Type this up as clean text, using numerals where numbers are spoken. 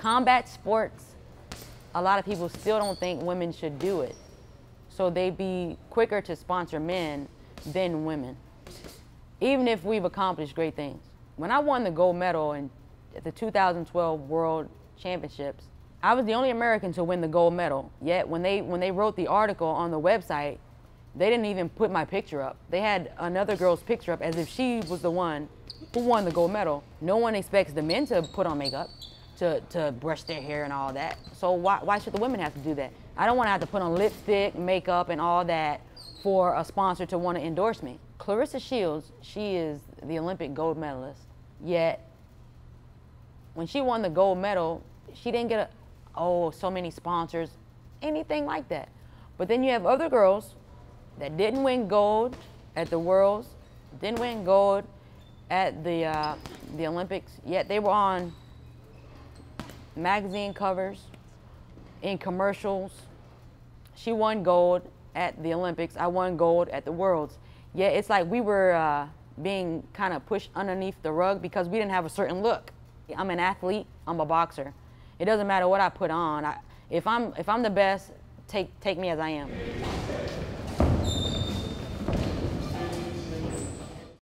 combat sports, a lot of people still don't think women should do it. So they'd be quicker to sponsor men than women, even if we've accomplished great things. When I won the gold medal at the 2012 World Championships, I was the only American to win the gold medal. Yet when they wrote the article on the website, they didn't even put my picture up. They had another girl's picture up as if she was the one who won the gold medal. No one expects the men to put on makeup, to brush their hair and all that. So why should the women have to do that? I don't want to have to put on lipstick, makeup, and all that for a sponsor to want to endorse me. Clarissa Shields, she is the Olympic gold medalist, yet when she won the gold medal, she didn't get so many sponsors, anything like that. But then you have other girls that didn't win gold at the Worlds, didn't win gold at the Olympics, yet they were on magazine covers, in commercials. She won gold at the Olympics, I won gold at the Worlds. Yet it's like we were being kind of pushed underneath the rug because we didn't have a certain look. I'm an athlete, I'm a boxer. It doesn't matter what I put on. If I'm the best, take me as I am.